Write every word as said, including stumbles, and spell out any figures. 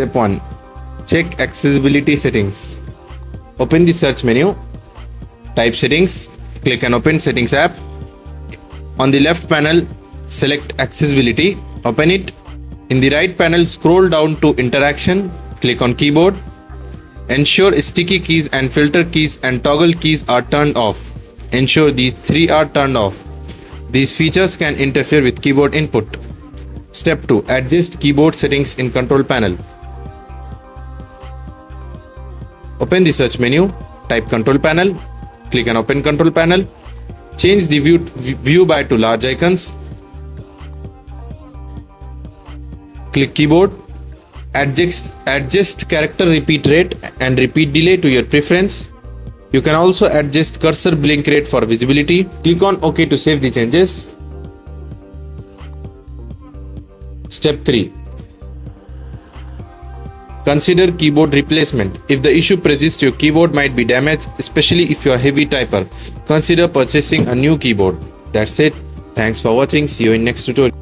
Step one. Check accessibility settings. Open the search menu. Type settings. Click and open settings app. On the left panel, select accessibility. Open it. In the right panel, scroll down to interaction. Click on keyboard. Ensure sticky keys and filter keys and toggle keys are turned off. Ensure these three are turned off. These features can interfere with keyboard input. Step two. Adjust keyboard settings in control panel. Open the search menu, type control panel, click and open control panel, change the view, view by to large icons, click keyboard, adjust, adjust character repeat rate and repeat delay to your preference. You can also adjust cursor blink rate for visibility. Click on OK to save the changes. Step three. Consider keyboard replacement. If the issue persists, your keyboard might be damaged, especially if you are a heavy typer. Consider purchasing a new keyboard. That's it. Thanks for watching. See you in next tutorial.